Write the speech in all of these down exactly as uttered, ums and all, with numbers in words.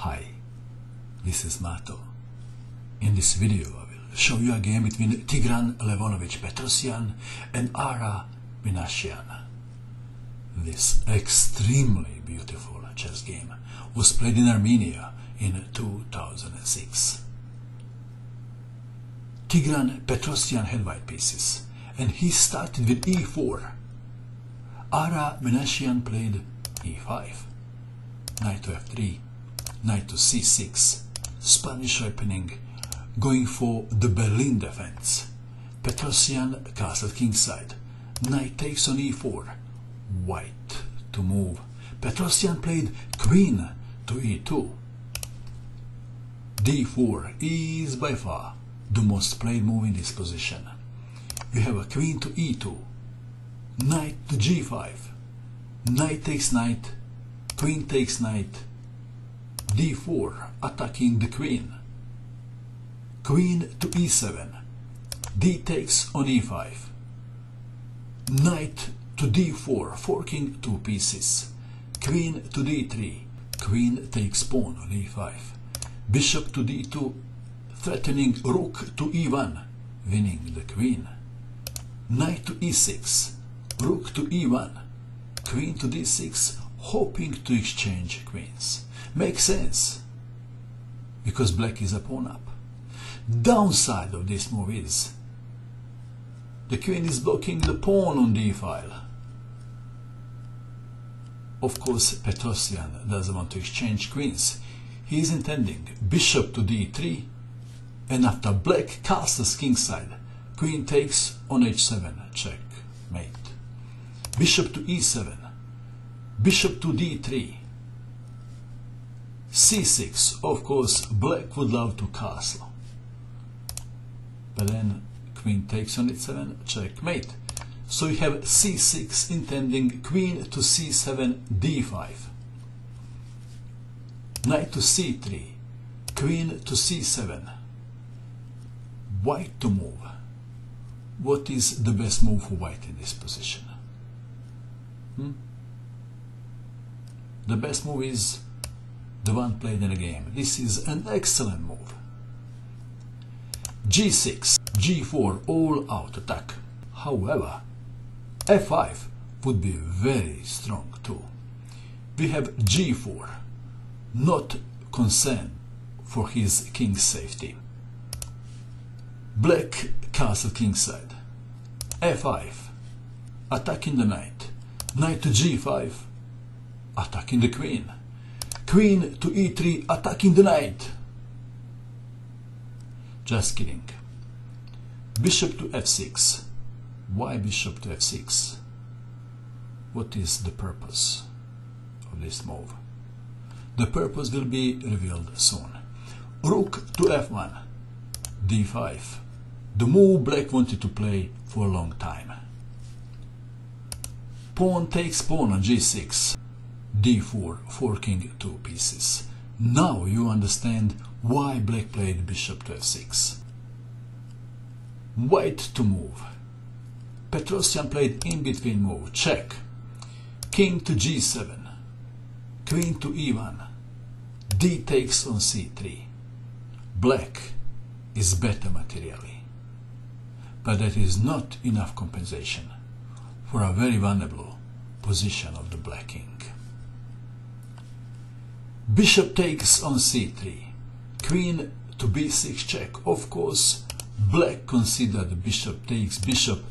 Hi, this is Mato. In this video I will show you a game between Tigran Levonovich Petrosian and Ara Minasian. This extremely beautiful chess game was played in Armenia in two thousand six. Tigran Petrosian had white pieces, and he started with e four. Ara Minasian played e five, knight to f three, knight to c six, Spanish opening, going for the Berlin defense. Petrosian castled kingside, knight takes on e four, white to move. Petrosian played queen to e two. d four is by far the most played move in this position. We have a queen to e two, knight to g five, knight takes knight, queen takes knight, d four attacking the queen, queen to e seven, d takes on e five, knight to d four, forking two pieces, queen to d three, queen takes pawn on e five, bishop to d two, threatening rook to e one, winning the queen, knight to e six, rook to e one, queen to d six, hoping to exchange queens. Makes sense, because black is a pawn up. Downside of this move is the queen is blocking the pawn on the e-file. Of course, Petrosian doesn't want to exchange queens. He is intending bishop to d three, and after black castles kingside, queen takes on h seven, checkmate. Bishop to e seven, bishop to d three, c six. Of course, black would love to castle, but then queen takes on h seven, checkmate. So we have c six, intending queen to c seven, d five, knight to c three, queen to c seven, white to move. What is the best move for white in this position? Hmm? The best move is the one played in the game. This is an excellent move. g six, g four, all out attack. However, f five would be very strong too. We have g four, not concerned for his king's safety. Black castle kingside, f five, attacking the knight, knight to g five, attacking the queen, queen to e three, attacking the knight. Just kidding. Bishop to f six. Why bishop to f six? What is the purpose of this move? The purpose will be revealed soon. Rook to f one, d five. The move black wanted to play for a long time. Pawn takes pawn on g six, d four, forking two pieces. Now you understand why black played bishop to f six. White to move. Petrosian played in-between move, check. King to g seven, queen to e one, d takes on c three. Black is better materially, but that is not enough compensation for a very vulnerable position of the black king. Bishop takes on c three, queen to b six, check. Of course, black considered bishop takes bishop,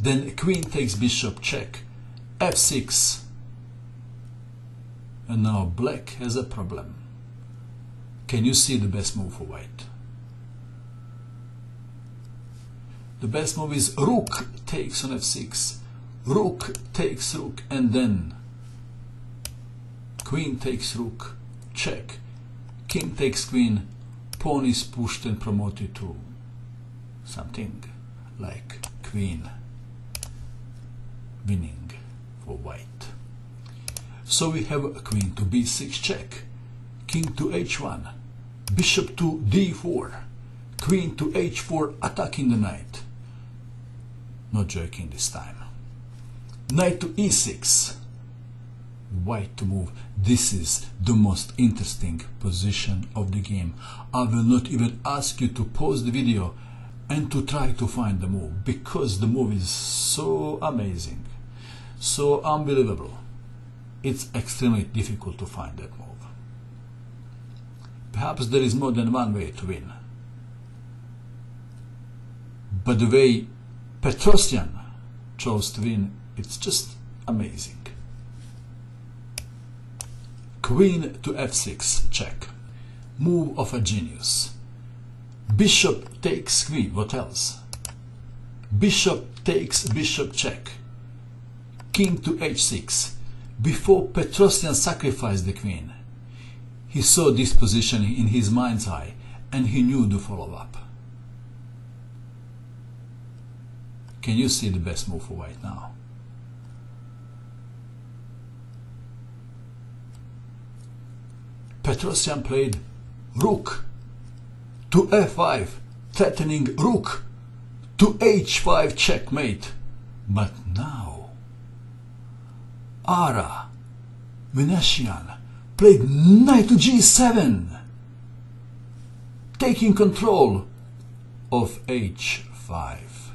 then queen takes bishop, check, f six. And now black has a problem. Can you see the best move for white? The best move is rook takes on f six, rook takes rook, and then queen takes rook, check, king takes queen, pawn is pushed and promoted to something like queen, winning for white. So we have a queen to b six, check, king to h one, bishop to d four, queen to h four, attacking the knight. Not joking this time. Knight to e six, white to move. This is the most interesting position of the game. I will not even ask you to pause the video and to try to find the move, because the move is so amazing, so unbelievable. It's extremely difficult to find that move. Perhaps there is more than one way to win, but the way Petrosian chose to win, it's just amazing. Queen to f six, check. Move of a genius. Bishop takes queen, what else? Bishop takes bishop, check. King to h six. Before Petrosian sacrificed the queen, he saw this position in his mind's eye and he knew the follow-up. Can you see the best move for white now? Petrosian played rook to f five, threatening rook to h five, checkmate. But now Ara Minasian played knight to g seven, taking control of h five.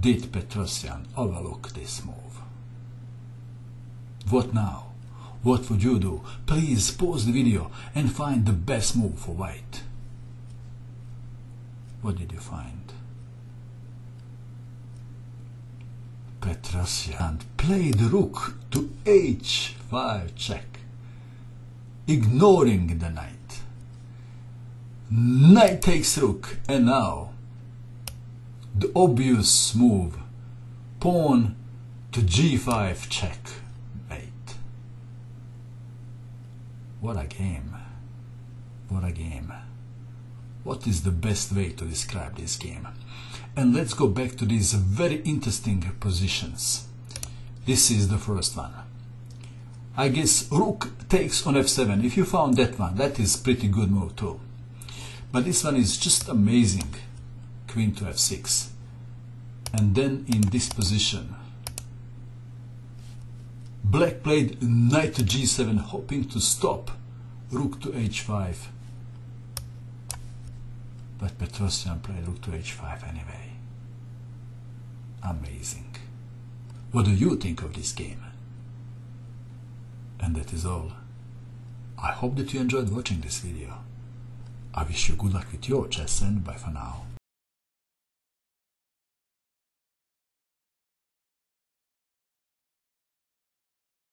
Did Petrosian overlook this move? What now? What would you do? Please pause the video and find the best move for white. What did you find? Petrosian played rook to h five, check, ignoring the knight. Knight takes rook, and now the obvious move, pawn to g five, check. What a game, what a game. What is the best way to describe this game? And let's go back to these very interesting positions. This is the first one. I guess rook takes on f seven. If you found that one, that is pretty good move too. But this one is just amazing. Queen to f six. And then in this position, black played knight to g seven, hoping to stop rook to h five. But Petrosian played rook to h five anyway. Amazing. What do you think of this game? And that is all. I hope that you enjoyed watching this video. I wish you good luck with your chess, and bye for now.